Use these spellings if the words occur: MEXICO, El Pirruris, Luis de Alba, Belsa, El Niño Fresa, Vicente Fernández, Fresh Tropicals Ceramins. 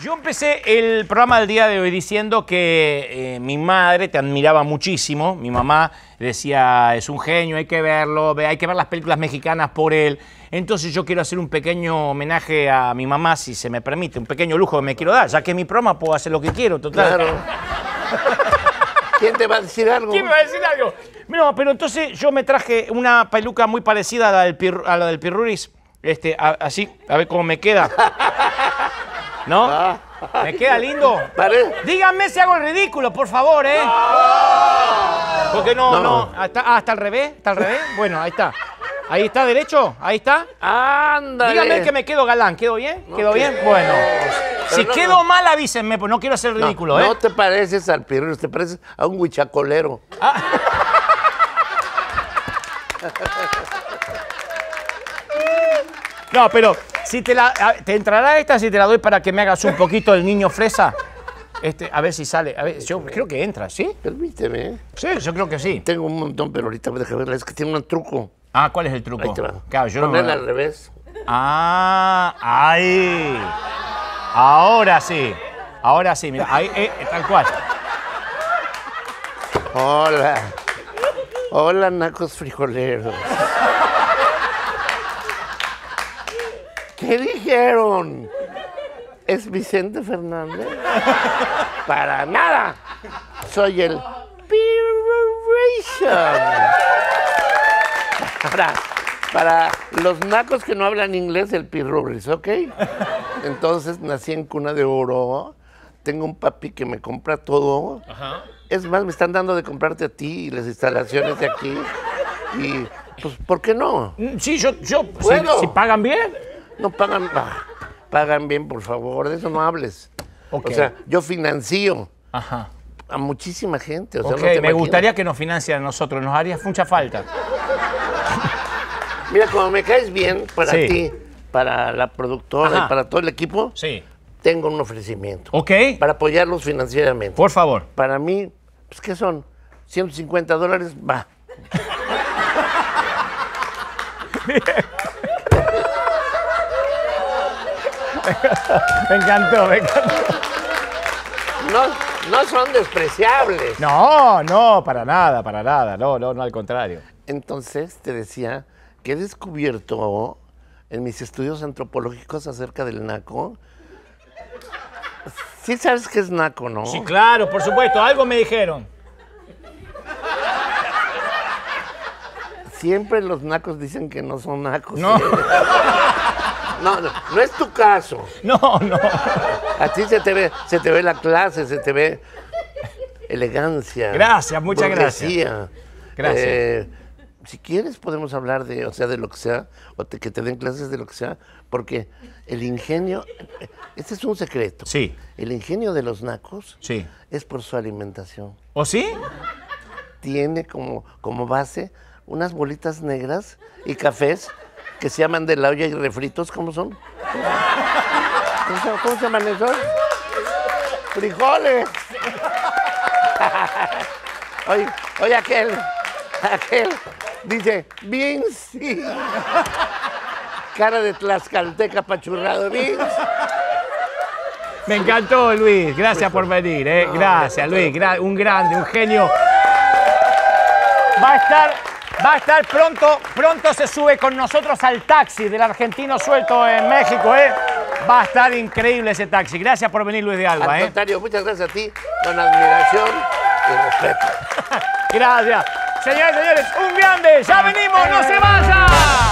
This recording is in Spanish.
Yo empecé el programa del día de hoy diciendo que mi madre te admiraba muchísimo. Mi mamá decía, es un genio, hay que verlo, hay que ver las películas mexicanas por él. Entonces yo quiero hacer un pequeño homenaje a mi mamá, si se me permite, un pequeño lujo que me quiero dar. Ya que es mi programa, puedo hacer lo que quiero, total. Claro. ¿Quién te va a decir algo? ¿Quién me va a decir algo? No, pero entonces yo me traje una peluca muy parecida a la del, Pirruris. Así, a ver cómo me queda. ¿No? Ah. ¿Me queda lindo? Parece. Díganme si hago el ridículo, por favor, ¿eh? No. Porque no. ¿Está al revés? ¿Está al revés? Bueno, ahí está. ¿Ahí está derecho? ¿Ahí está? Ándale. Díganme que me quedo galán. ¿Quedo bien? ¿Quedo bien? Bueno. Pero si quedo mal, avísenme, pues no quiero hacer el ridículo, ¿eh? No te pareces al Pirruris, te pareces a un huichacolero. Ah. No, pero... Si ¿Te entrará esta si te la doy para que me hagas un poquito el niño fresa? A ver si sale. A ver, yo creo que entra, ¿sí? Permíteme. Sí, yo creo que sí. Tengo un montón, pero ahorita déjame verla. Es que tiene un truco. Ah, ¿cuál es el truco? Ahí te va. Claro, yo ponerla al revés. Ah, ahí. Ahora sí. Ahora sí, mira. Ahí, tal cual. Hola. Hola, nacos frijoleros. ¿Qué dijeron? ¿Es Vicente Fernández? ¡Para nada! Soy el Pirruris. Para los nacos que no hablan inglés, el Pirruris, ¿ok? Entonces nací en cuna de oro, tengo un papi que me compra todo. Ajá. Es más, me están dando de comprarte a ti y las instalaciones de aquí. Y, pues, ¿por qué no? Sí, yo puedo. Si pagan bien. No pagan, pagan bien, por favor, de eso no hables. Okay. O sea, yo financio a muchísima gente. O sea, okay, no me gustaría que nos financien a nosotros, nos haría mucha falta. Mira, como me caes bien, para ti, para la productora y para todo el equipo, tengo un ofrecimiento. Ok. Para apoyarlos financieramente. Por favor. Para mí, pues, ¿qué son? $150, va. Me encantó, me encantó. No son despreciables. No, para nada. No, al contrario. Entonces te decía que he descubierto en mis estudios antropológicos acerca del naco. Sí sabes qué es naco, ¿no? Sí, claro, por supuesto. Algo me dijeron. Siempre los nacos dicen que no son nacos. No. No es tu caso. No. A ti se te ve la clase, se te ve elegancia. Gracias, muchas burguesía. Gracias. Si quieres podemos hablar de, de lo que sea, o que te den clases de lo que sea, porque el ingenio, este es un secreto. Sí. El ingenio de los nacos es por su alimentación. ¿O sí? Tiene como base unas bolitas negras y cafés que se llaman de la olla y refritos, ¿cómo son? ¿Cómo se llaman esos? ¡Frijoles! Oye, aquel dice, Vinci. Cara de tlaxcalteca pachurrado, Vinci. Me encantó, Luis, gracias por venir, ¿eh? Gracias, Luis, un grande, un genio. Va a estar pronto se sube con nosotros al taxi del argentino suelto en México, ¿eh? Va a estar increíble ese taxi. Gracias por venir, Luis de Alba, ¿eh? Al contrario, muchas gracias a ti, con admiración y respeto. Gracias. Señores, un grande, ya venimos, no se vayan.